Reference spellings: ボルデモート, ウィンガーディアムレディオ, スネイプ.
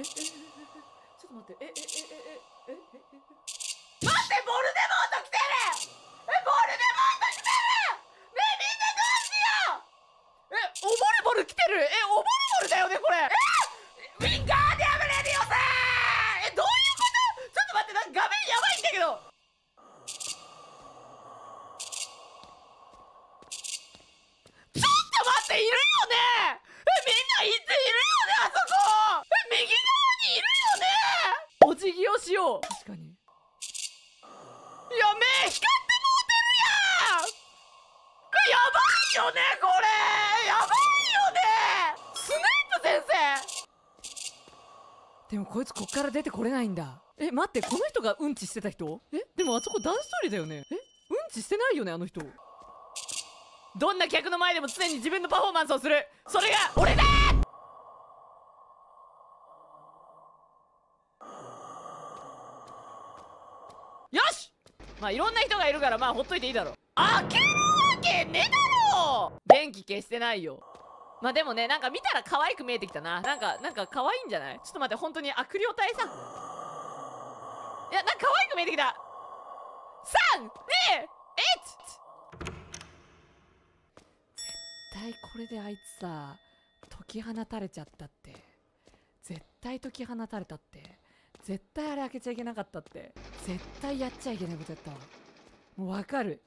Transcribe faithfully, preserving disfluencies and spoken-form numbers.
ええええちょっと待って、えええええええええ待って、ボルデモート来てる。え、ボルデモート来てる。ねえ、みんなどうしよう。え、おボルボル来てる。え、おボルボルだよね、これ。えウィンガーディアムレディオさーん。え、どういうこと。ちょっと待って、なんか画面やばいんだけど。ちょっと待って、いるよね。え、みんないついるよね、あそこ。え、右側いるよね。お辞儀をしよう。確かに。いや、目光ってもうてるやん。やばいよね、これ。やばいよね。スネイプ先生。でもこいつこっから出てこれないんだ。え、待って、この人がうんちしてた人？え、でもあそこ男子トイレだよね。え、うんちしてないよね、あの人。どんな客の前でも常に自分のパフォーマンスをする。それが俺だ。よし、まあいろんな人がいるからまあほっといていいだろう。開けるわけねえだろ。電気消してないよ。まあでもね、なんか見たら可愛く見えてきたな。なんかなんか可愛いんじゃない？ちょっと待って、本当に悪霊体さん。いや、なんか可愛く見えてきた。さん に いち。絶対これであいつさ、解き放たれちゃったって。絶対解き放たれたって。絶対あれ開けちゃいけなかったって。絶対やっちゃいけないことやったわ。もうわかる。